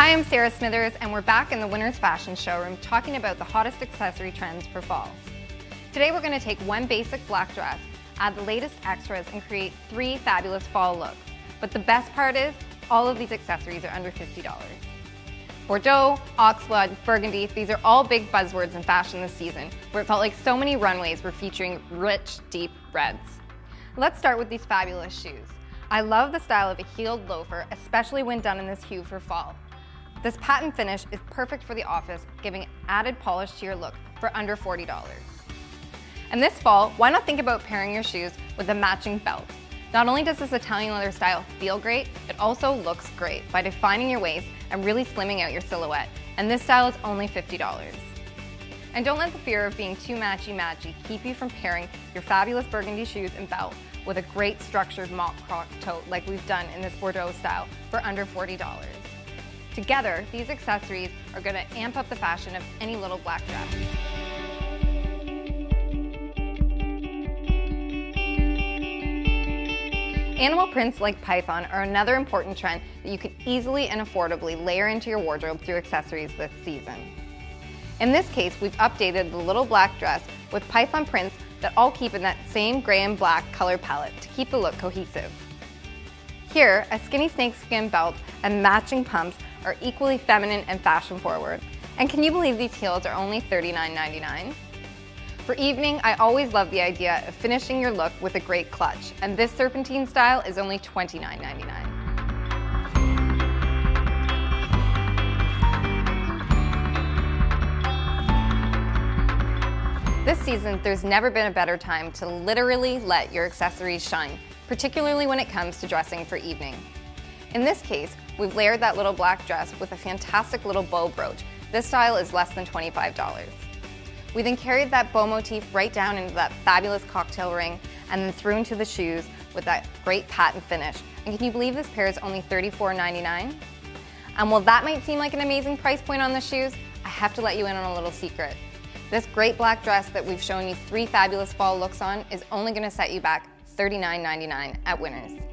Hi, I'm Sarah Smithers, and we're back in the Winter's Fashion Showroom talking about the hottest accessory trends for fall. Today we're going to take one basic black dress, add the latest extras, and create three fabulous fall looks. But the best part is, all of these accessories are under $50. Bordeaux, oxblood, burgundy, these are all big buzzwords in fashion this season, where it felt like so many runways were featuring rich, deep reds. Let's start with these fabulous shoes. I love the style of a heeled loafer, especially when done in this hue for fall. This patent finish is perfect for the office, giving added polish to your look for under $40. And this fall, why not think about pairing your shoes with a matching belt? Not only does this Italian leather style feel great, it also looks great by defining your waist and really slimming out your silhouette. And this style is only $50. And don't let the fear of being too matchy-matchy keep you from pairing your fabulous burgundy shoes and belt with a great structured mop croc tote like we've done in this Bordeaux style for under $40. Together, these accessories are going to amp up the fashion of any little black dress. Animal prints like python are another important trend that you can easily and affordably layer into your wardrobe through accessories this season. In this case, we've updated the little black dress with python prints that all keep in that same gray and black color palette to keep the look cohesive. Here, a skinny snakeskin belt and matching pumps are equally feminine and fashion forward. And can you believe these heels are only $39.99? For evening, I always love the idea of finishing your look with a great clutch, and this serpentine style is only $29.99. This season, there's never been a better time to literally let your accessories shine, particularly when it comes to dressing for evening. In this case, we've layered that little black dress with a fantastic little bow brooch. This style is less than $25. We then carried that bow motif right down into that fabulous cocktail ring and then threw into the shoes with that great patent finish. And can you believe this pair is only $34.99? And while that might seem like an amazing price point on the shoes, I have to let you in on a little secret. This great black dress that we've shown you three fabulous fall looks on is only going to set you back $39.99 at Winners.